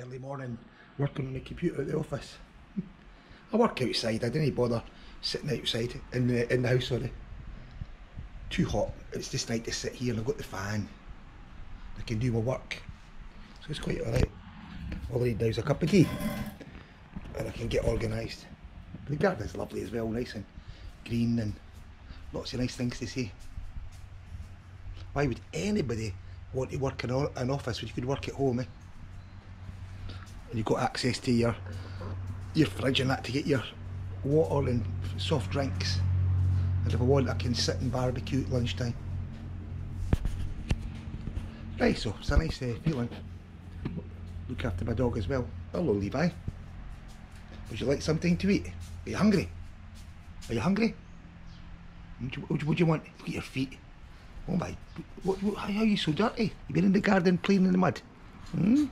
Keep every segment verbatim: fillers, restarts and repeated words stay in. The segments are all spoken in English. early morning working on the computer at the office. I work outside, I didn't bother sitting outside in the, in the house, sorry. Too hot, it's just nice to sit here and I've got the fan. I can do my work, so it's quite alright. All I need now is a cup of tea and I can get organised. The garden's lovely as well, nice and green and lots of nice things to see. Why would anybody want to work in an office when you could work at home, eh? And you've got access to your your fridge and that to get your water and soft drinks, and if I want I can sit and barbecue at lunchtime. Right, so it's a nice uh, feeling. Look after my dog as well. Hello Levi, would you like something to eat? Are you hungry? Are you hungry? What do you, what do you, what do you want? Look at your feet. Oh my, what, what, how are you so dirty? You've been in the garden playing in the mud. Hmm?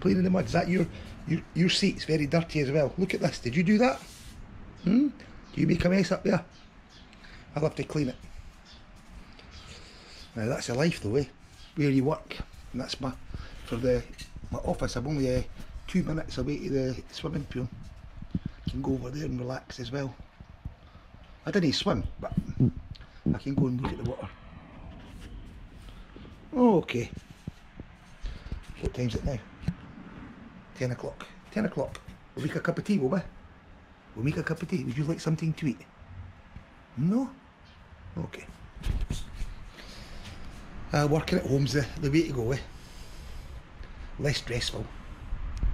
Playing in the mud, is that your, your, your seat's very dirty as well. Look at this, did you do that? Hmm? Do you make a mess up there? I'll have to clean it. Now that's a life though, eh? Where you work, and that's my, for the, my office, I'm only uh, two minutes away to the swimming pool. You can go over there and relax as well. I didn't swim, but I can go and look at the water. Okay. What time's it now? Ten o'clock. Ten o'clock. We'll make a cup of tea, will we? We'll make a cup of tea. Would you like something to eat? No? Okay. Uh, working at home's the, the way to go, eh? Less stressful.